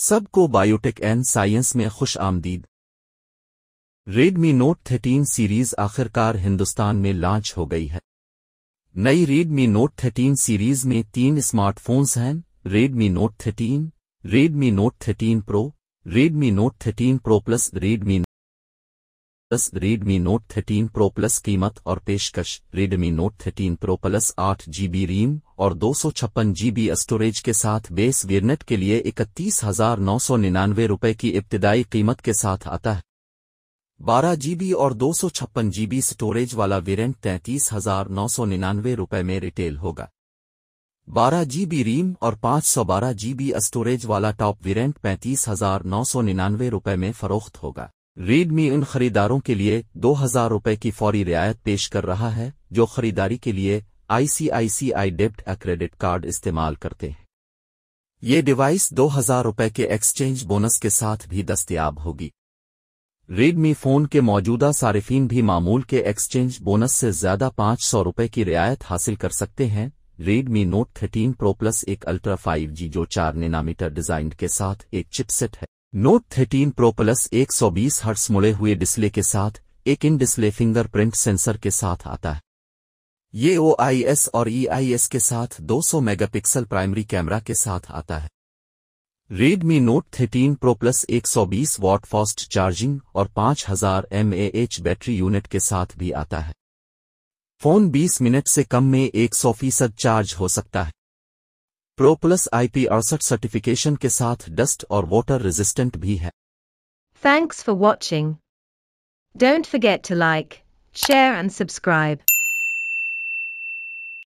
सबको biotech and science में खुश आमदीद। रेडमी नोट 13 सीरीज आखिरकार हिंदुस्तान में लॉन्च हो गई है। नई रेडमी नोट 13 सीरीज में 3 स्मार्टफोन्स हैं, Redmi Note 13, Redmi Note 13 Pro, Redmi Note 13 Pro Plus, Redmi Note 13 Pro Plus. कीमत और पेशकश। Redmi Note 13 Pro Plus 8 GB RAM और 256 GB स्टोरेज के साथ बेस वेरिएंट के लिए 31,999 रुपये की इब्तिदाई कीमत के साथ आता है। 12 GB और 256 GB स्टोरेज वाला वेरिएंट 33,999 रुपये में रिटेल होगा। 12 GB रैम और 512 GB स्टोरेज वाला टॉप वेरिएंट 35,999 रुपये में फरोख्त होगा। रेडमी उन खरीदारों के लिए 2,000 रुपये की फौरी रियायत पेश कर रहा है जो खरीदारी के लिए ICICI डेब्ट या क्रेडिट कार्ड इस्तेमाल करते हैं। ये डिवाइस 2,000 रुपये के एक्सचेंज बोनस के साथ भी दस्तयाब होगी। रेडमी फ़ोन के मौजूदा सारिफिन भी मामूल के एक्सचेंज बोनस से ज़्यादा 500 रुपये की रियायत हासिल कर सकते हैं। रेडमी नोट 13 प्रो प्लस एक अल्ट्रा 5G जो 4 नैनोमीटर डिज़ाइन के साथ एक चिपसेट है। नोट 13 प्रो प्लस 120 हर्ट्ज मुड़े हुए डिस्प्ले के साथ एक इन डिस्प्ले फिंगरप्रिंट सेंसर के साथ आता है। ये OIS और EIS के साथ 200 मेगापिक्सल प्राइमरी कैमरा के साथ आता है। Redmi Note 13 Pro Plus 120 watt fast charging और 5000 mAh बैटरी यूनिट के साथ भी आता है। फ़ोन 20 मिनट से कम में 100% चार्ज हो सकता है। प्रो प्लस IP68 सर्टिफिकेशन के साथ डस्ट और वाटर रेजिस्टेंट भी है। Thanks for watching. Don't forget to like, share and subscribe.